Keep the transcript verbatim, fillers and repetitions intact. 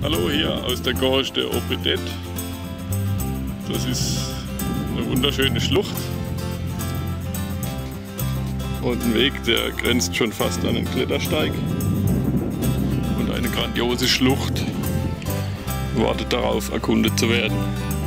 Hallo hier aus der Gorges de Oppedette. Das ist eine wunderschöne Schlucht und ein Weg, der grenzt schon fast an einen Klettersteig, und eine grandiose Schlucht wartet darauf, erkundet zu werden.